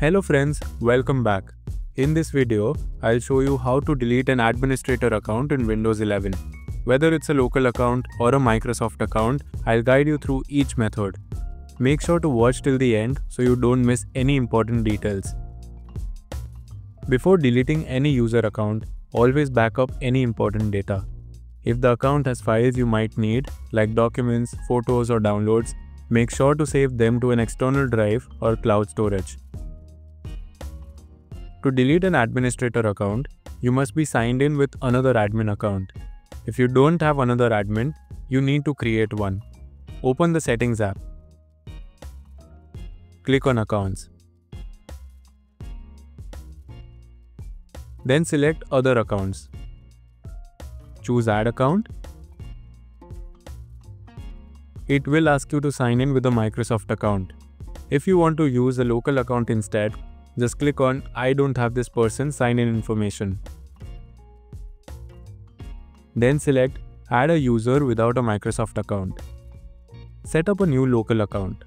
Hello friends, welcome back. In this video, I'll show you how to delete an administrator account in Windows 11. Whether it's a local account or a Microsoft account, I'll guide you through each method. Make sure to watch till the end so you don't miss any important details. Before deleting any user account, always back up any important data. If the account has files you might need, like documents, photos or downloads, make sure to save them to an external drive or cloud storage. To delete an administrator account, you must be signed in with another admin account. If you don't have another admin, you need to create one. Open the Settings app. Click on Accounts. Then select Other Accounts. Choose Add Account. It will ask you to sign in with a Microsoft account. If you want to use a local account instead, just click on I don't have this person's sign-in information. Then select Add a user without a Microsoft account. Set up a new local account.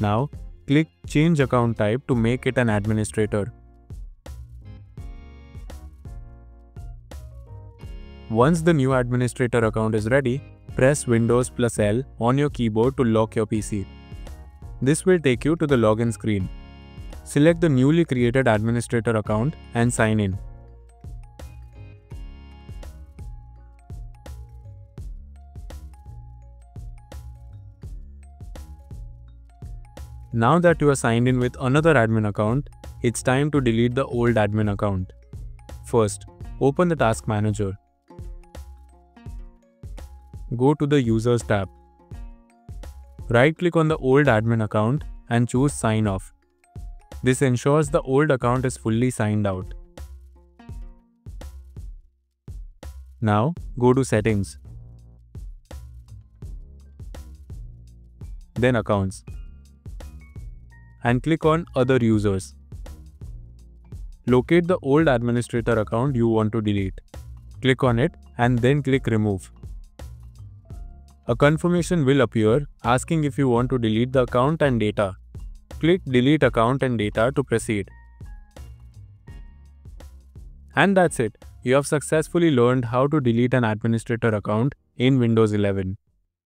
Now, click Change Account Type to make it an administrator. Once the new administrator account is ready, press Windows plus L on your keyboard to lock your PC. This will take you to the login screen. Select the newly created administrator account and sign in. Now that you are signed in with another admin account, it's time to delete the old admin account. First, open the Task Manager. Go to the Users tab. Right-click on the old admin account and choose Sign Off. This ensures the old account is fully signed out. Now, go to Settings. Then Accounts. And click on Other Users. Locate the old administrator account you want to delete. Click on it and then click Remove. A confirmation will appear asking if you want to delete the account and data. Click Delete Account and Data to proceed. And that's it. You have successfully learned how to delete an administrator account in Windows 11.